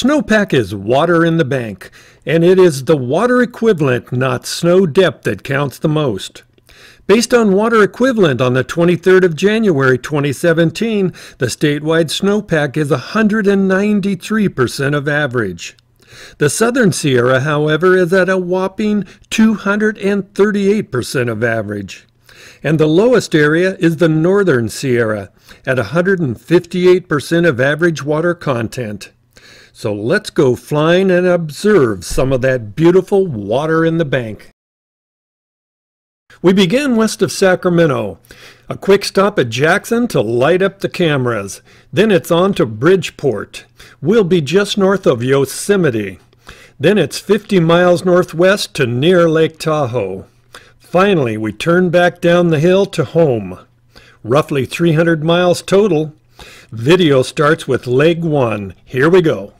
Snowpack is water in the bank, and it is the water equivalent, not snow depth, that counts the most. Based on water equivalent on the 23rd of January 2017, the statewide snowpack is 193% of average. The Southern Sierra, however, is at a whopping 238% of average. And the lowest area is the Northern Sierra, at 158% of average water content. So let's go flying and observe some of that beautiful water in the bank. We began west of Sacramento. A quick stop at Jackson to light up the cameras. Then it's on to Bridgeport. We'll be just north of Yosemite. Then it's 50 miles northwest to near Lake Tahoe. Finally, we turn back down the hill to home. Roughly 300 miles total. Video starts with leg one. Here we go.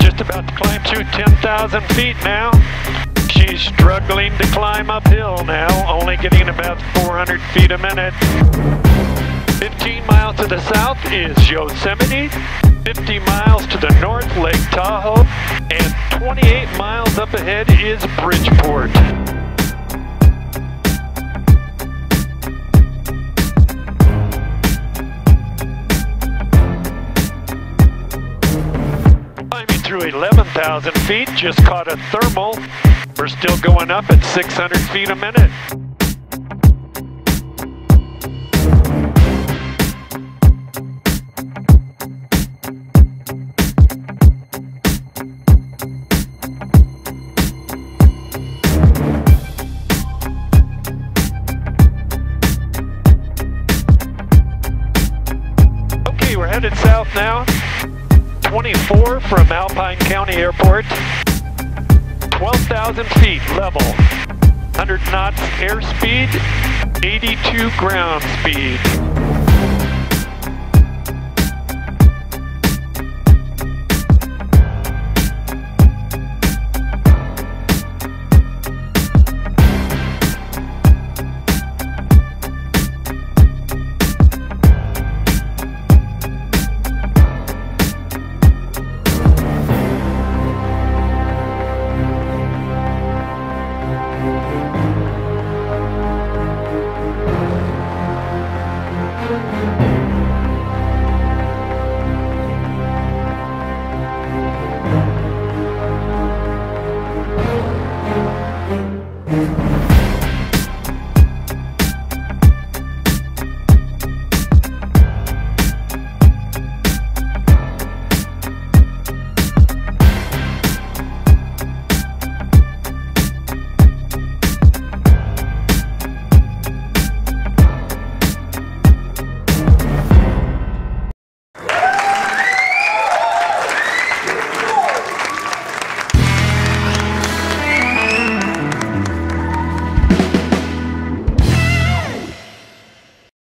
Just about to climb to 10,000 feet now. She's struggling to climb uphill now, only getting about 400 feet a minute. 15 miles to the south is Yosemite, 50 miles to the north, Lake Tahoe, and 28 miles up ahead is Bridgeport. Through 11,000 feet, just caught a thermal. We're still going up at 600 feet a minute. Okay, we're headed south now. 24 from Alpine County Airport, 12,000 feet level, 100 knots airspeed, 82 ground speed.